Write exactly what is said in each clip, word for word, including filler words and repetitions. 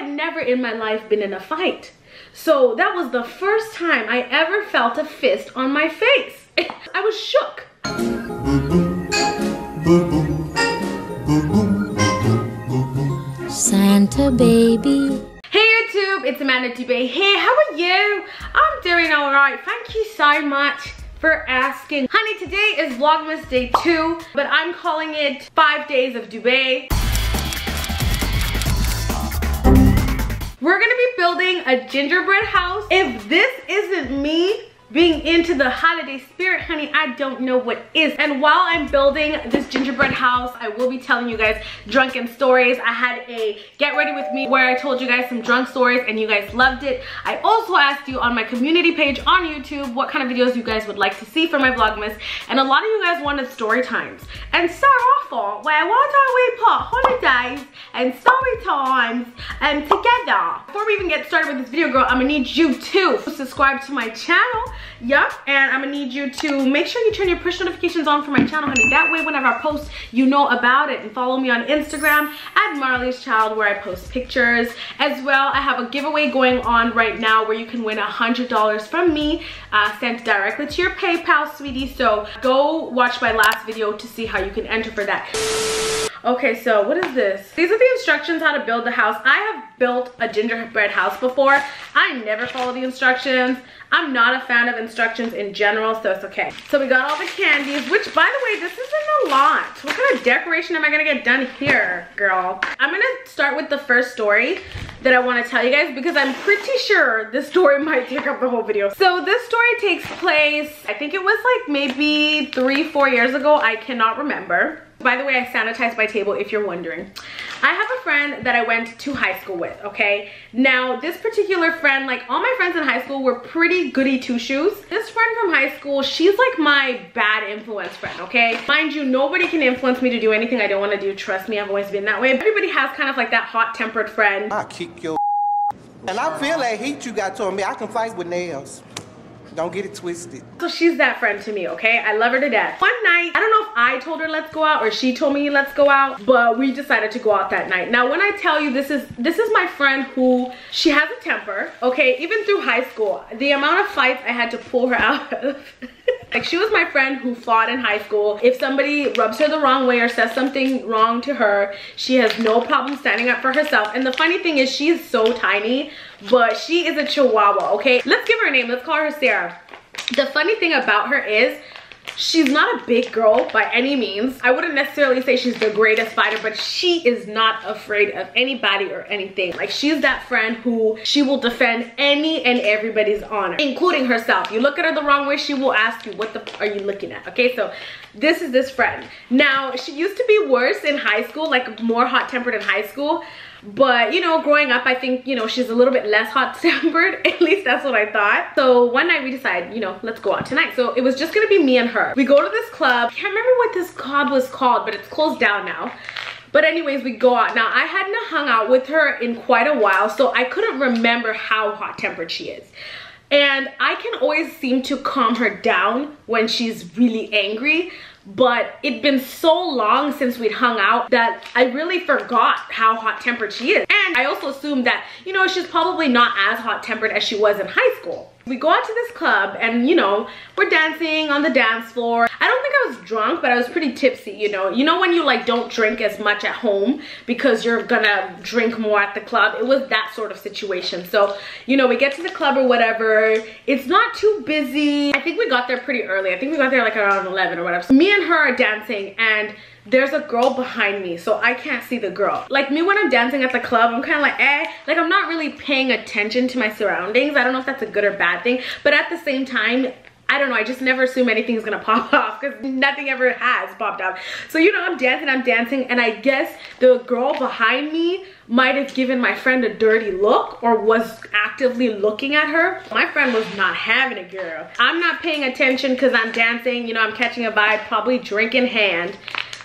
had never in my life been in a fight. So that was the first time I ever felt a fist on my face. I was shook. Santa baby. Hey YouTube, it's Amanda Dube here. How are you? I'm doing all right. Thank you so much for asking. Honey, today is Vlogmas day two, but I'm calling it five days of Dube. We're gonna be building a gingerbread house. If this isn't me being into the holiday spirit, honey, I don't know what is. And while I'm building this gingerbread house, I will be telling you guys drunken stories. I had a get ready with me where I told you guys some drunk stories and you guys loved it. I also asked you on my community page on YouTube what kind of videos you guys would like to see for my Vlogmas. And a lot of you guys wanted story times. And so often, where what are we for holidays and story times and together. Before we even get started with this video, girl, I'm gonna need you to subscribe to my channel. Yup, and I'm gonna need you to make sure you turn your push notifications on for my channel, honey. That way, whenever I post, you know about it. And follow me on Instagram at Marley's Child, where I post pictures. As well, I have a giveaway going on right now where you can win one hundred dollars from me, uh, sent directly to your PayPal, sweetie. So go watch my last video to see how you can enter for that. Okay, so what is this? These are the instructions how to build the house. I have built a gingerbread house before. I never follow the instructions. I'm not a fan of instructions in general, so it's okay. So we got all the candies, which by the way, this isn't a lot. What kind of decoration am I gonna get done here, girl? I'm gonna start with the first story that I wanna tell you guys because I'm pretty sure this story might take up the whole video. So this story takes place, I think it was like maybe three, four years ago. I cannot remember. By the way, I sanitized my table if you're wondering. I have a friend that I went to high school with, okay? Now, this particular friend, like all my friends in high school were pretty goody two-shoes. This friend from high school, she's like my bad influence friend, okay? Mind you, nobody can influence me to do anything I don't want to do. Trust me, I've always been that way. Everybody has kind of like that hot-tempered friend. I kick your and I feel that heat you got on me. I can fight with nails. Don't get it twisted. So she's that friend to me, okay? I love her to death. One night, I don't know if I told her let's go out or she told me let's go out, but we decided to go out that night. Now, when I tell you this is this is my friend who, she has a temper, okay? Even through high school, the amount of fights I had to pull her out of. Like, she was my friend who fought in high school. If somebody rubs her the wrong way or says something wrong to her, she has no problem standing up for herself. And the funny thing is, she's so tiny, but she is a chihuahua, okay? Let's give her a name. Let's call her Sarah. The funny thing about her is, she's not a big girl by any means. I wouldn't necessarily say she's the greatest fighter, but she is not afraid of anybody or anything. Like, she's that friend who she will defend any and everybody's honor, including herself. You look at her the wrong way, she will ask you, what the f are you looking at? Okay, so this is this friend. Now, she used to be worse in high school, like more hot-tempered in high school. But, you know, growing up, I think, you know, she's a little bit less hot-tempered. At least that's what I thought. So one night we decided, you know, let's go out tonight. So it was just going to be me and her. We go to this club. I can't remember what this club was called, but it's closed down now. But anyways, we go out. Now, I hadn't hung out with her in quite a while, so I couldn't remember how hot-tempered she is. And I can always seem to calm her down when she's really angry. But it'd been so long since we'd hung out that I really forgot how hot-tempered she is. And I also assumed that, you know, she's probably not as hot-tempered as she was in high school. We go out to this club and, you know, we're dancing on the dance floor. I don't think I was drunk, but I was pretty tipsy, you know. You know when you, like, don't drink as much at home because you're gonna drink more at the club? It was that sort of situation. So, you know, we get to the club or whatever. It's not too busy. I think we got there pretty early. I think we got there, like, around eleven or whatever. So me and her are dancing and there's a girl behind me, so I can't see the girl. Like, me when I'm dancing at the club, I'm kind of like, eh. Like, I'm not really paying attention to my surroundings. I don't know if that's a good or bad thing. But at the same time, I don't know. I just never assume anything's going to pop off because nothing ever has popped off. So, you know, I'm dancing, I'm dancing. And I guess the girl behind me might have given my friend a dirty look or was actively looking at her. My friend was not having a girl. I'm not paying attention because I'm dancing. You know, I'm catching a vibe, probably drink in hand.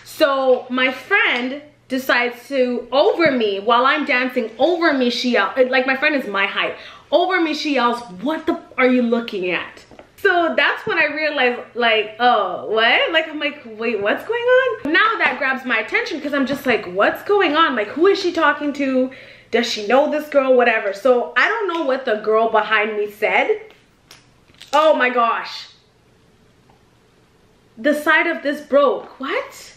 So my friend decides to, over me, while I'm dancing, over me she yells, like my friend is my height, over me she yells, what the f are you looking at? So that's when I realized, like, oh, what? Like, I'm like, wait, what's going on? Now that grabs my attention because I'm just like, what's going on? Like, who is she talking to? Does she know this girl? Whatever. So I don't know what the girl behind me said. Oh my gosh. The side of this broke. What?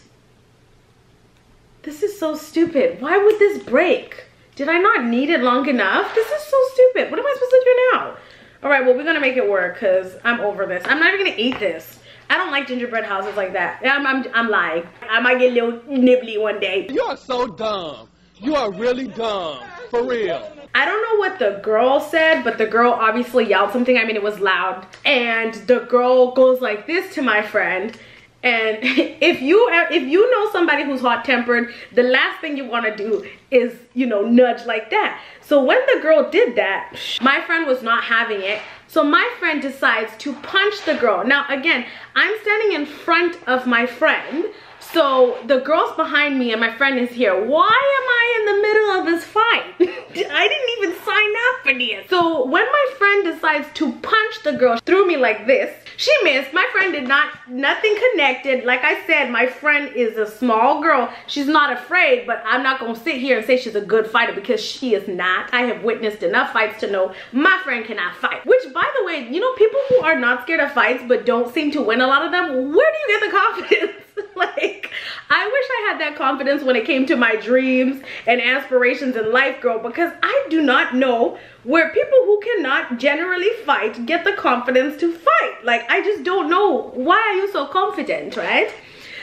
This is so stupid. Why would this break? Did I not need it long enough? This is so stupid. What am I supposed to do now? All right, well, we're gonna make it work because I'm over this. I'm not even gonna eat this. I don't like gingerbread houses like that. I'm, I'm, I'm lying. I might get a little nibbly one day. You are so dumb. You are really dumb, for real. I don't know what the girl said, but the girl obviously yelled something. I mean, it was loud. And the girl goes like this to my friend. And if you if you know somebody who's hot-tempered, the last thing you want to do is, you know, nudge like that. So when the girl did that, my friend was not having it. So my friend decides to punch the girl. Now, again, I'm standing in front of my friend. So the girl's behind me and my friend is here. Why am I in the middle of this fight? I didn't even sign up for this. So when my friend decides to punch the girl, she threw me like this. She missed. My friend did not, nothing connected. Like I said, my friend is a small girl. She's not afraid, but I'm not going to sit here and say she's a good fighter because she is not. I have witnessed enough fights to know my friend cannot fight. Which, by the way, you know, people who are not scared of fights but don't seem to win a lot of them, where do you get the confidence? Like, I wish I had that confidence when it came to my dreams and aspirations in life, girl, because I do not know where people who cannot generally fight get the confidence to fight. Like, I just don't know. Why are you so confident, right?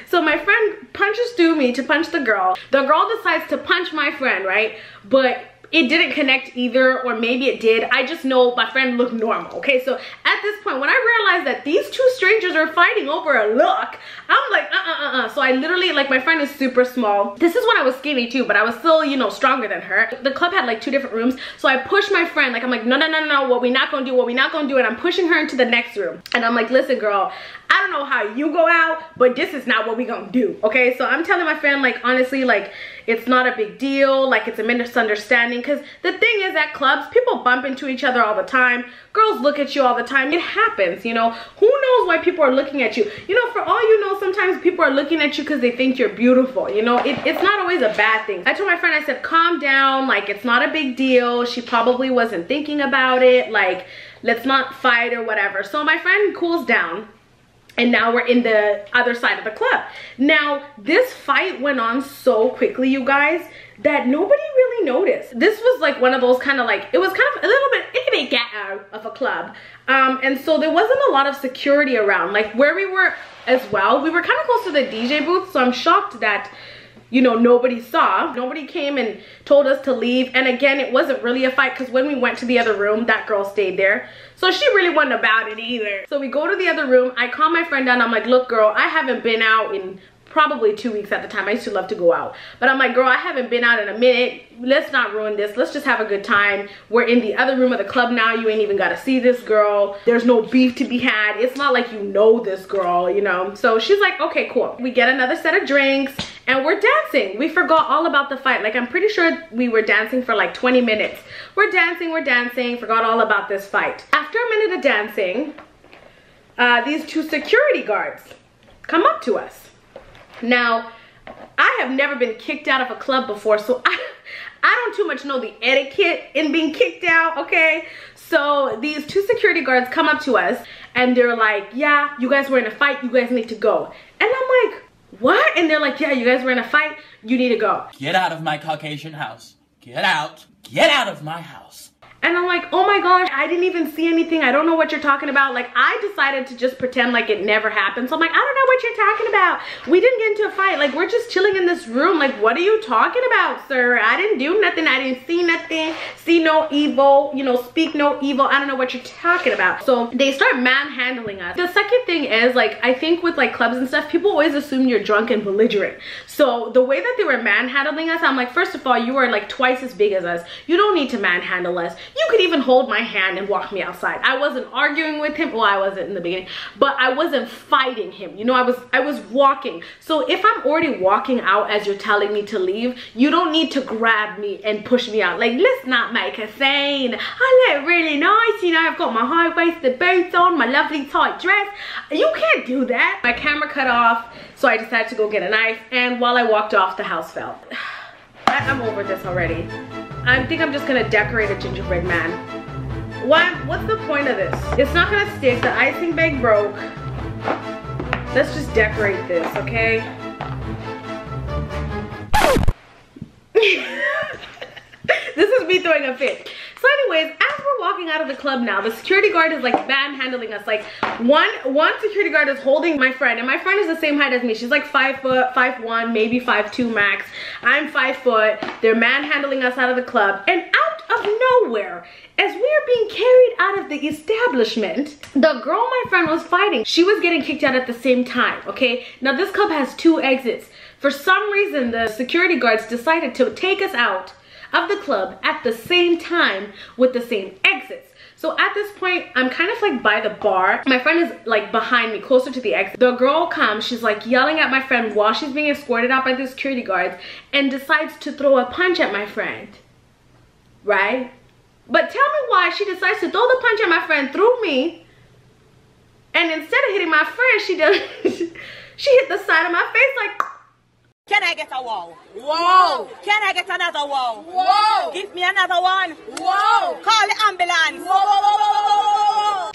So my friend punches through me to punch the girl. The girl decides to punch my friend, right? But it didn't connect either, or maybe it did. I just know my friend looked normal, okay? So at this point, when I realized that these two strangers are fighting over a look, I'm like, uh-uh-uh-uh. So I literally, like, my friend is super small. This is when I was skinny too, but I was still, you know, stronger than her. The club had, like, two different rooms. So I pushed my friend. Like, I'm like, no, no, no, no, what we not gonna do, what we not gonna do. And I'm pushing her into the next room. And I'm like, listen, girl, I don't know how you go out, but this is not what we gonna do, okay? So I'm telling my friend, like, honestly, like, it's not a big deal. Like, it's a misunderstanding. Because the thing is, at clubs, people bump into each other all the time. Girls look at you all the time. It happens, you know. Who knows why people are looking at you? You know, for all you know, sometimes people are looking at you because they think you're beautiful. You know, it, it's not always a bad thing. I told my friend, I said, calm down. Like, it's not a big deal. She probably wasn't thinking about it. Like, let's not fight or whatever. So my friend cools down. And now we're in the other side of the club. Now, this fight went on so quickly, you guys, that nobody really noticed. This was like one of those kind of like, it was kind of a little bit itty bitty of a club. Um, and so there wasn't a lot of security around. Like where we were as well, we were kind of close to the D J booth. So I'm shocked that, you know, nobody saw. Nobody came and told us to leave. And again, it wasn't really a fight because when we went to the other room, that girl stayed there. So she really wasn't about it either. So we go to the other room. I call my friend down. I'm like, look, girl, I haven't been out in probably two weeks at the time. I used to love to go out. But I'm like, girl, I haven't been out in a minute. Let's not ruin this. Let's just have a good time. We're in the other room of the club now. You ain't even got to see this girl. There's no beef to be had. It's not like you know this girl, you know. So she's like, okay, cool. We get another set of drinks and we're dancing. We forgot all about the fight. Like, I'm pretty sure we were dancing for like twenty minutes. We're dancing, we're dancing, forgot all about this fight. After a minute of dancing, uh, these two security guards come up to us. Now, I have never been kicked out of a club before, so I, I don't too much know the etiquette in being kicked out, okay? So these two security guards come up to us, and they're like, yeah, you guys were in a fight, you guys need to go. And I'm like, what? And they're like, yeah, you guys were in a fight, you need to go. Get out of my Caucasian house. Get out. Get out of my house. And I'm like, oh my gosh, I didn't even see anything. I don't know what you're talking about. Like, I decided to just pretend like it never happened. So I'm like, I don't know what you're talking about. We didn't get into a fight. Like, we're just chilling in this room. Like, what are you talking about, sir? I didn't do nothing. I didn't see nothing. See no evil, you know, speak no evil. I don't know what you're talking about. So they start manhandling us. The second thing is, like, I think with like clubs and stuff, people always assume you're drunk and belligerent. So the way that they were manhandling us, I'm like, first of all, you are like twice as big as us. You don't need to manhandle us. You could even hold my hand and walk me outside. I wasn't arguing with him. Well, I wasn't in the beginning, but I wasn't fighting him. You know, I was I was walking. So if I'm already walking out as you're telling me to leave, you don't need to grab me and push me out. Like, let's not make a scene. I look really nice. You know, I've got my high-waisted boots on, my lovely tight dress. You can't do that. My camera cut off, so I decided to go get a knife. And while I walked off, the house fell. I'm over this already. I think I'm just gonna decorate a gingerbread man. Why? What's the point of this? It's not gonna stick. The icing bag broke. Let's just decorate this, okay? This is me throwing a fit. So anyways, as we're walking out of the club now, the security guard is like manhandling us. Like one one security guard is holding my friend, and my friend is the same height as me. She's like five foot, five one, maybe five two max. I'm five foot. They're manhandling us out of the club, and out of nowhere, as we are being carried out of the establishment, the girl my friend was fighting, she was getting kicked out at the same time. Okay, now this club has two exits. For some reason, the security guards decided to take us out of the club at the same time with the same exits. So at this point, I'm kind of like by the bar. My friend is like behind me, closer to the exit. The girl comes, she's like yelling at my friend while she's being escorted out by the security guards, and decides to throw a punch at my friend, right? But tell me why she decides to throw the punch at my friend through me, and instead of hitting my friend, she does she hit the side of my face like, can I get a wall? Whoa! Can I get another wall? Whoa! Give me another one! Whoa! Call the ambulance! Whoa!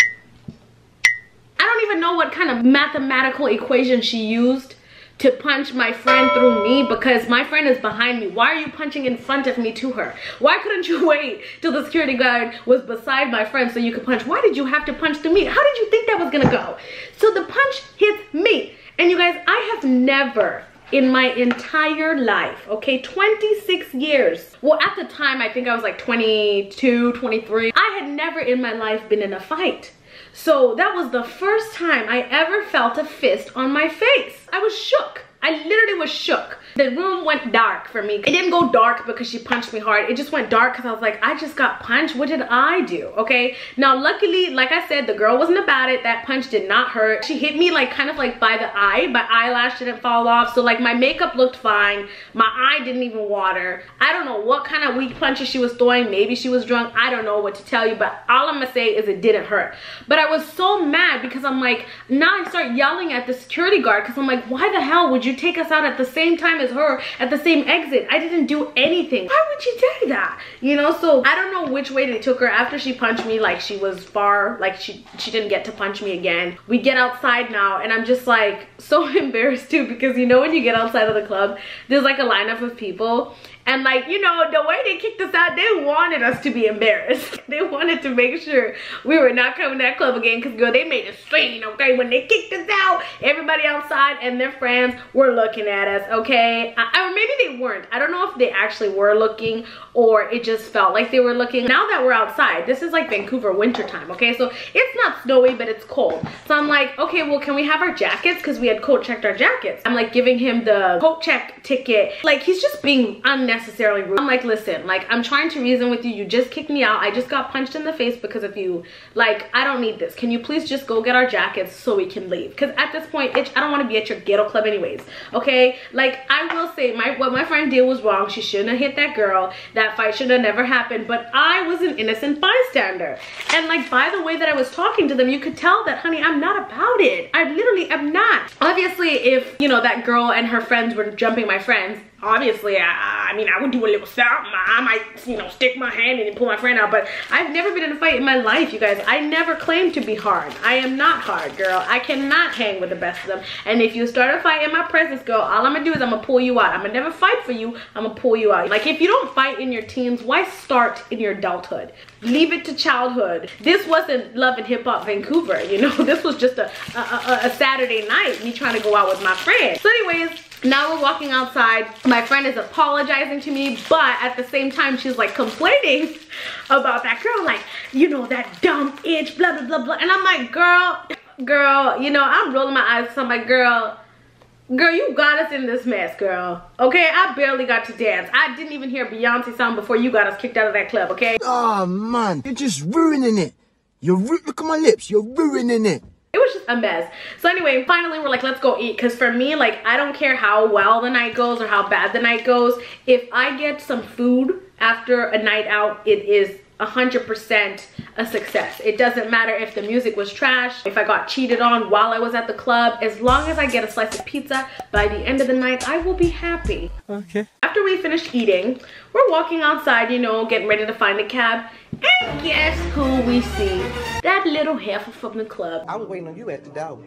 I don't even know what kind of mathematical equation she used to punch my friend through me, because my friend is behind me. Why are you punching in front of me to her? Why couldn't you wait till the security guard was beside my friend so you could punch? Why did you have to punch through me? How did you think that was gonna go? So the punch hits me. And you guys, I have never in my entire life, okay, twenty-six years. Well, at the time, I think I was like twenty-two, twenty-three. I had never in my life been in a fight. So that was the first time I ever felt a fist on my face. I was shook. I literally was shook. The room went dark for me. It didn't go dark because she punched me hard. It just went dark because I was like, I just got punched. What did I do? Okay. Now, luckily, like I said, the girl wasn't about it. That punch did not hurt. She hit me like kind of like by the eye. My eyelash didn't fall off. So like my makeup looked fine. My eye didn't even water. I don't know what kind of weak punches she was throwing. Maybe she was drunk. I don't know what to tell you. But all I'm going to say is it didn't hurt. But I was so mad because I'm like, now I start yelling at the security guard because I'm like, why the hell would you take us out at the same time as her at the same exit? I didn't do anything. Why would she do that? You know, so I don't know which way they took her after she punched me. Like she was far, like she she didn't get to punch me again. We get outside now, and I'm just like so embarrassed too, because you know when you get outside of the club, there's like a lineup of people, and like, you know, the way they kicked us out, they wanted us to be embarrassed. They wanted to make sure we were not coming to that club again, because girl, they made a scene, okay? When they kicked us out, everybody outside and their friends were looking at us, okay? I, or maybe they weren't. I don't know if they actually were looking or it just felt like they were looking. Now that we're outside, this is like Vancouver wintertime, okay? So it's not snowy, but it's cold. So I'm like, okay, well, can we have our jackets? Because we had coat checked our jackets. I'm like giving him the coat check ticket. Like he's just being unnecessarily rude. I'm like, listen, like I'm trying to reason with you. You just kicked me out. I just got punched in the face because of you. Like, I don't need this. Can you please just go get our jackets so we can leave? Because at this point, bitch, I don't want to be at your ghetto club anyway. Okay, like I will say my what my friend did was wrong. She shouldn't have hit that girl. That fight should have never happened, but I was an innocent bystander. And like by the way that I was talking to them, you could tell that, honey, I'm not about it. I literally am not. Obviously, if you know that girl and her friends were jumping my friends, obviously I, I mean I would do a little something. I might, you know, stick my hand in and pull my friend out, but I've never been in a fight in my life, you guys. I never claimed to be hard. I am not hard, girl. I cannot hang with the best of them. And if you start a fight in my presence, girl, all I'm gonna do is I'm gonna pull you out. I'm gonna never fight for you. I'm gonna pull you out. Like if you don't fight in your teens, why start in your adulthood? Leave it to childhood. This wasn't Love and Hip Hop Vancouver, you know. This was just a, a, a, a Saturday night, me trying to go out with my friends. So anyways, now we're walking outside. My friend is apologizing to me, but at the same time, she's like complaining about that girl, like, you know, that dumb itch, blah, blah, blah, blah. And I'm like, girl, girl, you know, I'm rolling my eyes. So I'm like, girl, girl, you got us in this mess, girl. Okay, I barely got to dance. I didn't even hear Beyonce's song before you got us kicked out of that club, okay? Oh, man, you're just ruining it. You're, ru look at my lips, you're ruining it. It was just a mess. So anyway, finally we're like, let's go eat. Because for me, like, I don't care how well the night goes or how bad the night goes. If I get some food after a night out, it is one hundred percent a success. It doesn't matter if the music was trash, if I got cheated on while I was at the club. As long as I get a slice of pizza by the end of the night, I will be happy. Okay. After we finished eating, we're walking outside, you know, getting ready to find a cab. And guess who we see? That little heifer from the club. I was waiting on you at the door.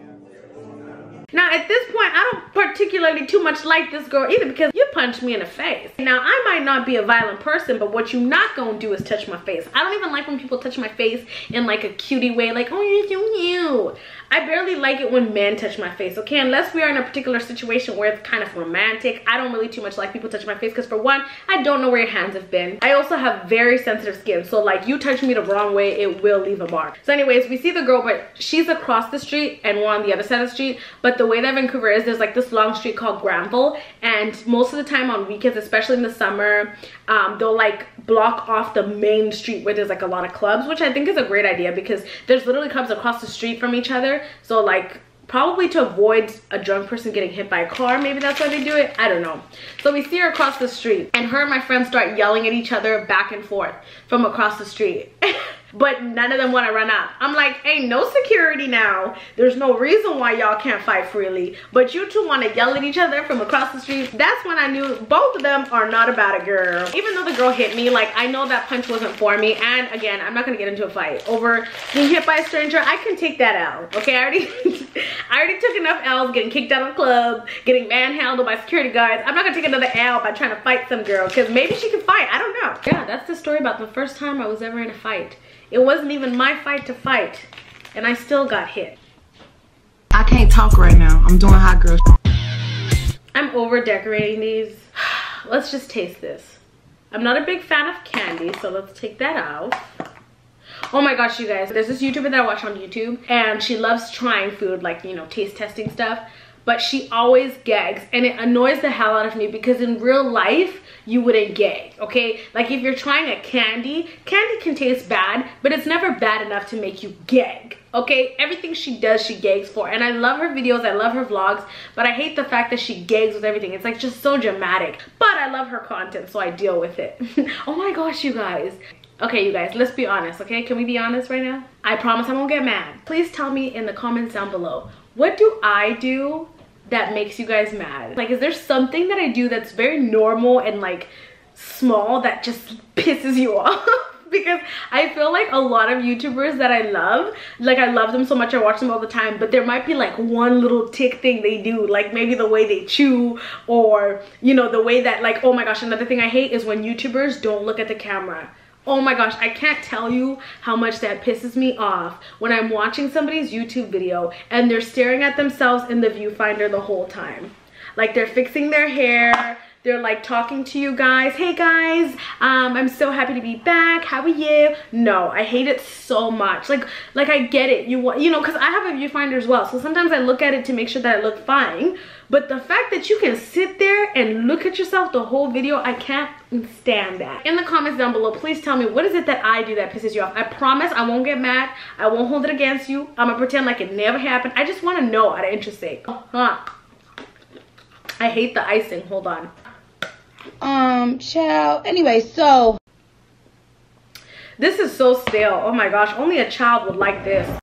Now at this point, I don't particularly too much like this girl either, because you punched me in the face. Now I might not be a violent person, but what you not gonna do is touch my face. I don't even like when people touch my face in like a cutie way, like, oh, you, you, you. I barely like it when men touch my face, okay? Unless we are in a particular situation where it's kind of romantic. I don't really too much like people touch my face, because for one, I don't know where your hands have been. I also have very sensitive skin, so like you touch me the wrong way, it will leave a mark. So anyways, we see the girl, but she's across the street and we're on the other side of the street. But the The way that Vancouver is, there's like this long street called Granville, and most of the time on weekends, especially in the summer, um, they'll like block off the main street where there's like a lot of clubs, which I think is a great idea because there's literally clubs across the street from each other. So like probably to avoid a drunk person getting hit by a car, maybe that's why they do it, I don't know. So we see her across the street, and her and my friends start yelling at each other back and forth from across the street. But none of them want to run up. I'm like, ain't no security now. There's no reason why y'all can't fight freely. But you two want to yell at each other from across the street. That's when I knew both of them are not about it, girl. Even though the girl hit me, like, I know that punch wasn't for me. And again, I'm not going to get into a fight over being hit by a stranger. I can take that out. Okay, I already, I already took enough L's getting kicked out of the club, getting manhandled by security guards. I'm not going to take another L by trying to fight some girl, because maybe she can fight. I don't know. Yeah, that's the story about the first time I was ever in a fight. It wasn't even my fight to fight, and I still got hit. I can't talk right now. I'm doing hot girl shit. I'm over decorating these. Let's just taste this. I'm not a big fan of candy, so let's take that out. Oh my gosh, you guys. There's this YouTuber that I watch on YouTube, and she loves trying food, like, you know, taste testing stuff. But she always gags, and it annoys the hell out of me, because in real life you wouldn't gag, okay? Like if you're trying a candy, candy can taste bad, but it's never bad enough to make you gag, okay? Everything she does, she gags for, and I love her videos, I love her vlogs, but I hate the fact that she gags with everything. It's like just so dramatic, but I love her content, so I deal with it. Oh my gosh, you guys. Okay, you guys, let's be honest, okay? Can we be honest right now? I promise I won't get mad. Please tell me in the comments down below, what do I do that makes you guys mad? Like, is there something that I do that's very normal and like small that just pisses you off? Because I feel like a lot of YouTubers that I love, like I love them so much, I watch them all the time, but there might be like one little tick thing they do, like maybe the way they chew, or you know, the way that like, oh my gosh, another thing I hate is when YouTubers don't look at the camera. Oh my gosh, I can't tell you how much that pisses me off when I'm watching somebody's YouTube video and they're staring at themselves in the viewfinder the whole time. Like they're fixing their hair, they're like talking to you guys. Hey guys, um, I'm so happy to be back, how are you? No, I hate it so much. Like, like I get it, you want, you know, cause I have a viewfinder as well. So sometimes I look at it to make sure that I look fine. But the fact that you can sit there and look at yourself the whole video, I can't stand that. In the comments down below, please tell me, what is it that I do that pisses you off? I promise I won't get mad. I won't hold it against you. I'm gonna pretend like it never happened. I just wanna know out of interest sake. Uh-huh. I hate the icing, hold on. Um, child, anyway, so. This is so stale, oh my gosh, only a child would like this.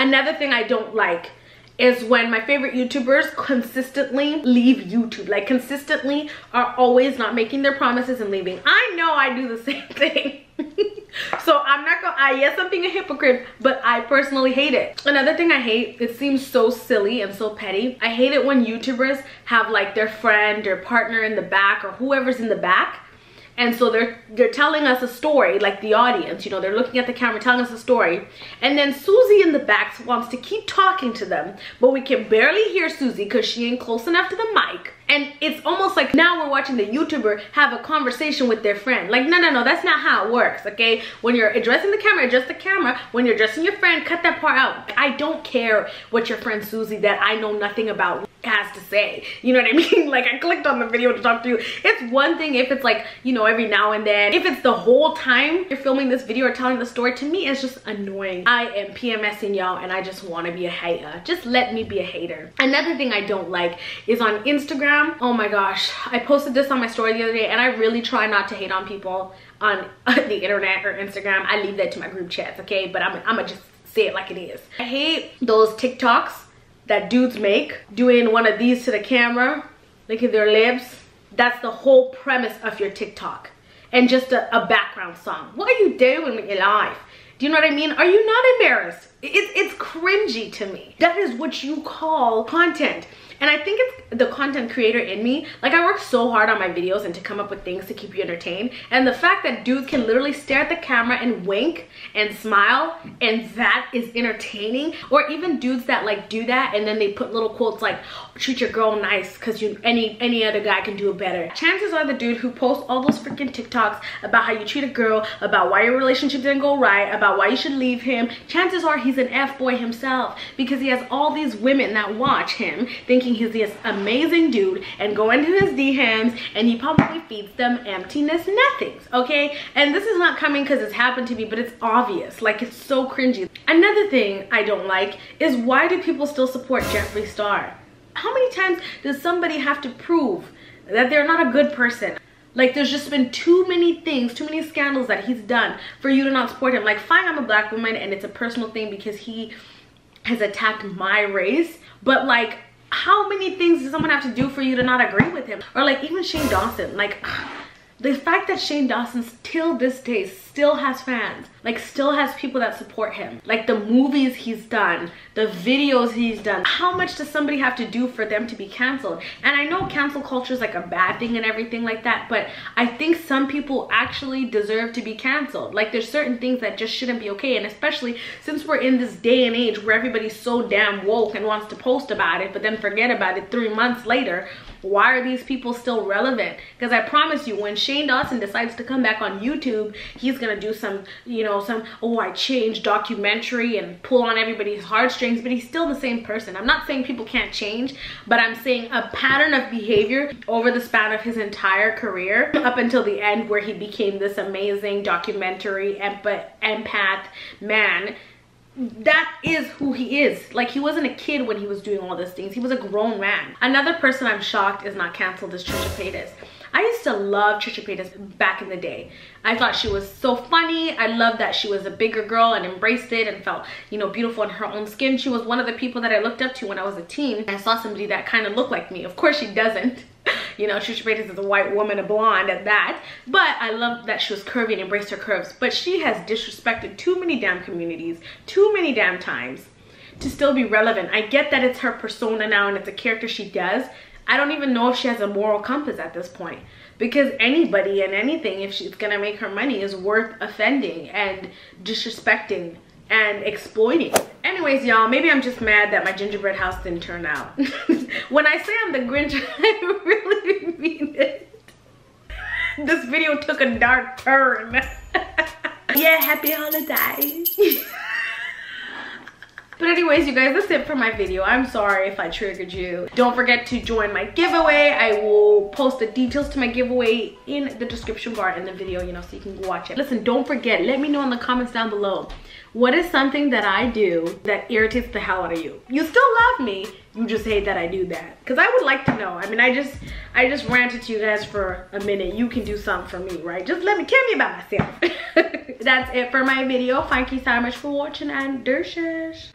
Another thing I don't like is when my favorite YouTubers consistently leave YouTube, like consistently are always not making their promises and leaving. I know I do the same thing. So I'm not gonna, I, yes, I'm being a hypocrite, but I personally hate it. Another thing I hate, it seems so silly and so petty. I hate it when YouTubers have like their friend or partner in the back or whoever's in the back. And so they're they're telling us a story, like the audience, you know, they're looking at the camera telling us a story. And then Susie in the back wants to keep talking to them, but we can barely hear Susie because she ain't close enough to the mic. And it's almost like now we're watching the YouTuber have a conversation with their friend. Like, no, no, no, that's not how it works, okay? When you're addressing the camera, address the camera. When you're addressing your friend, cut that part out. I don't care what your friend Susie that I know nothing about has to say, you know what I mean? Like, I clicked on the video to talk to you. It's one thing if it's like, you know, every now and then. If it's the whole time you're filming this video or telling the story, to me it's just annoying. I am PMSing y'all and I just want to be a hater. Just let me be a hater. Another thing I don't like is on Instagram. Oh my gosh, I posted this on my story the other day, and I really try not to hate on people on the internet or Instagram. I leave that to my group chats, okay? But I'm, I'm gonna just say it like it is. I hate those TikToks that dudes make doing one of these to the camera, licking their lips. That's the whole premise of your TikTok, and just a, a background song. What are you doing with your life? Do you know what I mean? Are you not embarrassed? It, it's cringy to me. That is what you call content. And I think it's the content creator in me. Like, I work so hard on my videos and to come up with things to keep you entertained. And the fact that dudes can literally stare at the camera and wink and smile, and that is entertaining. Or even dudes that like do that and then they put little quotes like, treat your girl nice because you any any other guy can do it better. Chances are the dude who posts all those freaking TikToks about how you treat a girl, about why your relationship didn't go right, about why you should leave him, chances are he's an F-boy himself, because he has all these women that watch him thinking he's this amazing dude and go into his D Ms, and he probably feeds them emptiness nothings, okay? And this is not coming because it's happened to me, but it's obvious. Like, it's so cringy. Another thing I don't like is, why do people still support Jeffree Star? How many times does somebody have to prove that they're not a good person? Like, there's just been too many things, too many scandals that he's done for you to not support him. Like, fine, I'm a black woman and it's a personal thing because he has attacked my race, but like, how many things does someone have to do for you to not agree with him? Or like, even Shane Dawson. Like, the fact that Shane Dawson till this day still has fans, like still has people that support him, like the movies he's done, the videos he's done. How much does somebody have to do for them to be canceled? And I know cancel culture is like a bad thing and everything like that, but I think some people actually deserve to be canceled. Like, there's certain things that just shouldn't be okay, and especially since we're in this day and age where everybody's so damn woke and wants to post about it but then forget about it three months later. Why are these people still relevant? Because I promise you, when Shane Dawson decides to come back on YouTube, he's gonna do some, you know, some, oh, I changed documentary and pull on everybody's heartstrings, but he's still the same person. I'm not saying people can't change, but I'm saying a pattern of behavior over the span of his entire career up until the end, where he became this amazing documentary empath, empath man. That is who he is. Like, he wasn't a kid when he was doing all these things. He was a grown man. Another person I'm shocked is not canceled is Trisha Paytas. I used to love Trisha Paytas back in the day. I thought she was so funny. I loved that she was a bigger girl and embraced it and felt, you know, beautiful in her own skin. She was one of the people that I looked up to when I was a teen. I saw somebody that kind of looked like me. Of course she doesn't. You know, Trisha Paytas is a white woman, a blonde at that. But I love that she was curvy and embraced her curves. But she has disrespected too many damn communities, too many damn times to still be relevant. I get that it's her persona now and it's a character she does. I don't even know if she has a moral compass at this point, because anybody and anything, if she's gonna make her money, is worth offending and disrespecting and exploiting. Anyways, y'all, maybe I'm just mad that my gingerbread house didn't turn out. When I say I'm the Grinch, I really mean it. This video took a dark turn. Yeah, happy holidays. But anyways, you guys, that's it for my video. I'm sorry if I triggered you. Don't forget to join my giveaway. I will post the details to my giveaway in the description bar in the video, you know, so you can go watch it. Listen, don't forget, let me know in the comments down below, what is something that I do that irritates the hell out of you? You still love me, you just hate that I do that. Because I would like to know. I mean, I just I just ranted to you guys for a minute. You can do something for me, right? Just let me tell me about myself. That's it for my video. Thank you so much for watching, and dershish.